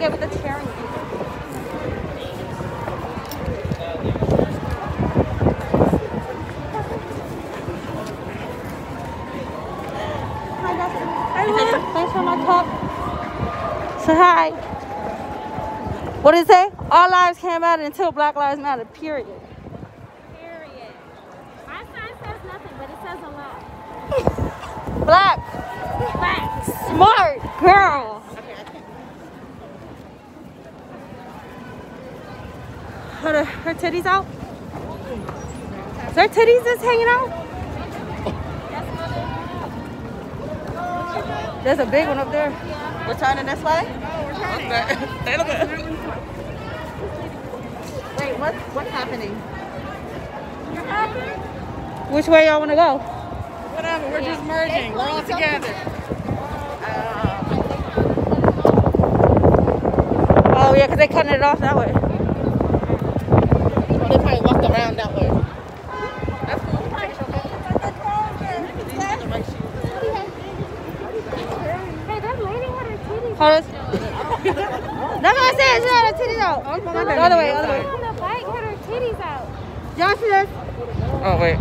Yeah, but that's sharing. Hi, Dustin. Hi, Luna. Thanks for my talk. Say hi. What did it say? All lives can matter until Black Lives Matter, period. Period. My sign says nothing, but it says a lot. Black. Black. Smart girl. Her titties out? Is her titties just hanging out? There's a big one up there. We're turning this way? No, we're turning. Okay. They look good. Wait, what's happening? You're happy? Which way y'all want to go? Whatever, we're just merging. We're all together. Oh, yeah, because they're cutting it off that way. They probably walked around that way. That's cool. Hey, that lady had her titties out. That's what I said. She had her titties out. The other way, other way. On the bike, had her titties out. Justice. Oh, wait.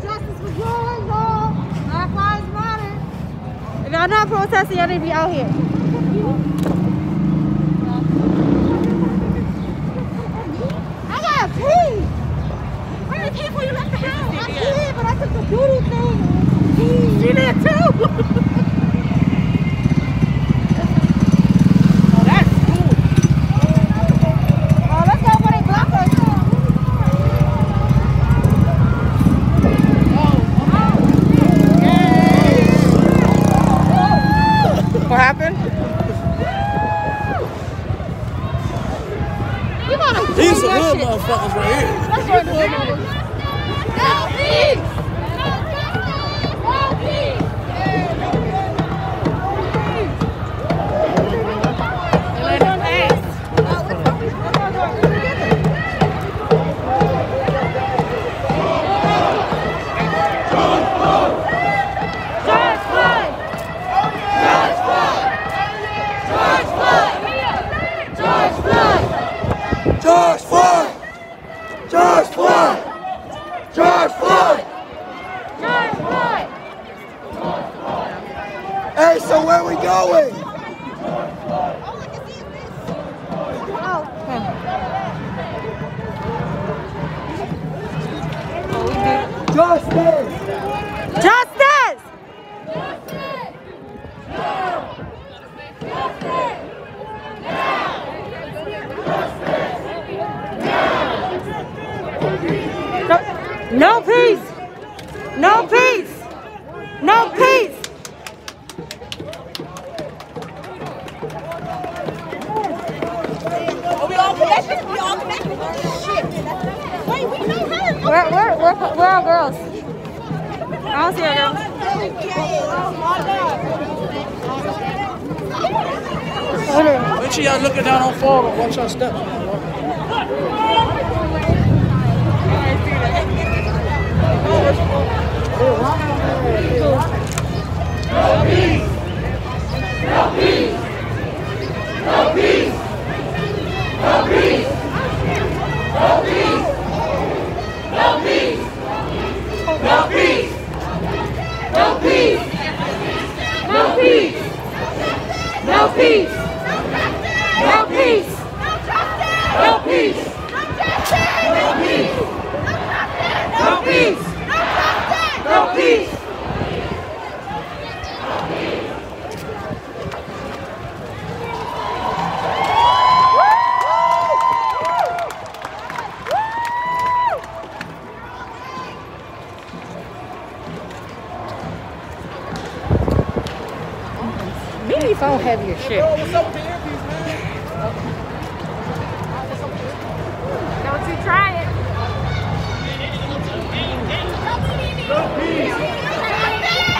Justice was yours, Lord. Black Lives Matter. If y'all not protesting, y'all need to be out here. Motherfuckers right here. That's right, no peace! No peace! And let him ask. George Floyd! George Floyd! George Floyd! George Floyd! George Floyd! George Floyd! George Floyd! Hey, so where we going? Oh, look at these bitches! Justice! Justice! Justice! Now! Justice! Now! Justice! No peace! No peace! No peace! We all connected? Shit. Wait, we know her! Where are girls? I don't see her girls. Make sure y'all looking down on forward. Watch y'all step. No peace! No peace! No peace! No peace! No peace! No peace! No peace! No peace! No peace! No peace! No peace! No peace! No peace! No peace! No peace! Maybe it's all heavy as shit. Bro, what's up with the earpiece, man? Don't you try it. No peace!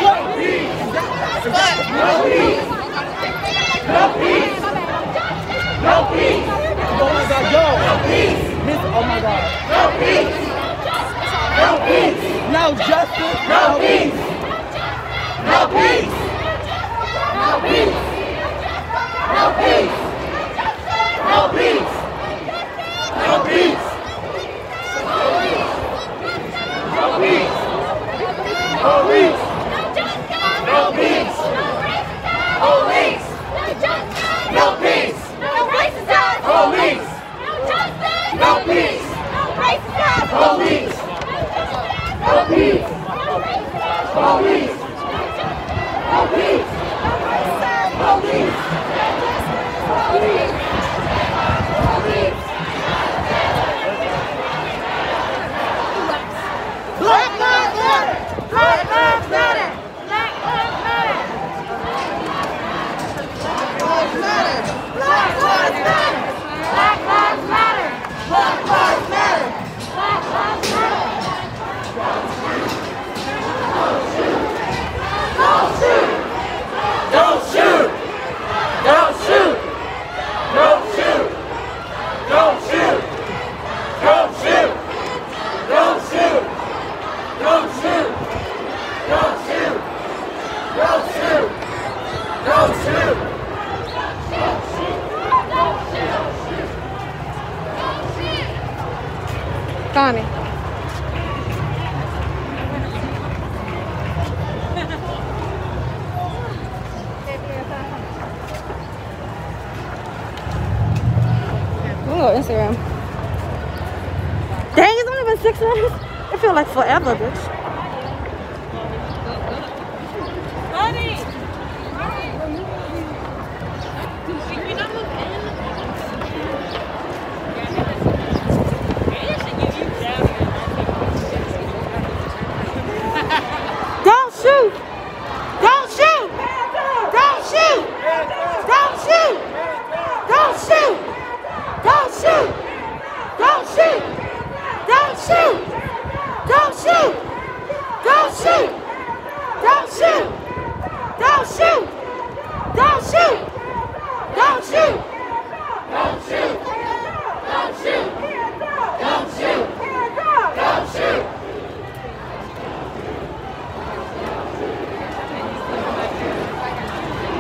No peace! No peace! No peace! No peace! Oh my God, yo! No peace! Oh my God! No peace! No peace! No justice! No peace! No peace! No peace! Tommy. Oh, Instagram. Dang, it's only been 6 minutes. It feels like forever, bitch.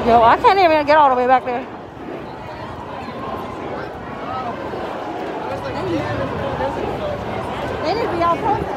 Yo, I can't even get all the way back there. They need to be all perfect.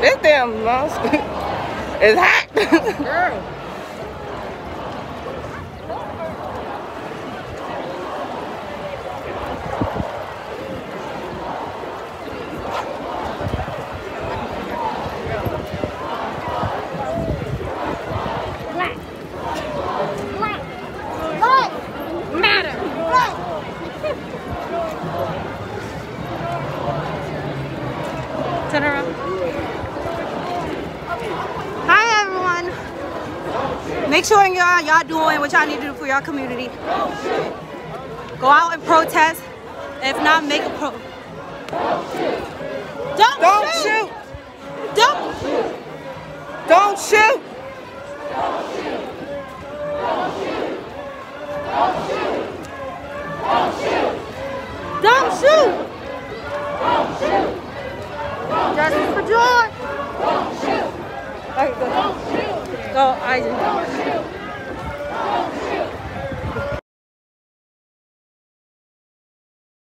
This damn mouse is hot. Girl. Make sure y'all doing what y'all need to do for y'all community. Go out and protest. If not, make a pro. Don't shoot. Don't shoot. Don't shoot. Don't shoot. Don't shoot. Don't shoot. Don't shoot. Don't shoot. Don't shoot. Don't shoot. Don't shoot. Don't shoot. Don't shoot. Don't shoot. Go Islanders.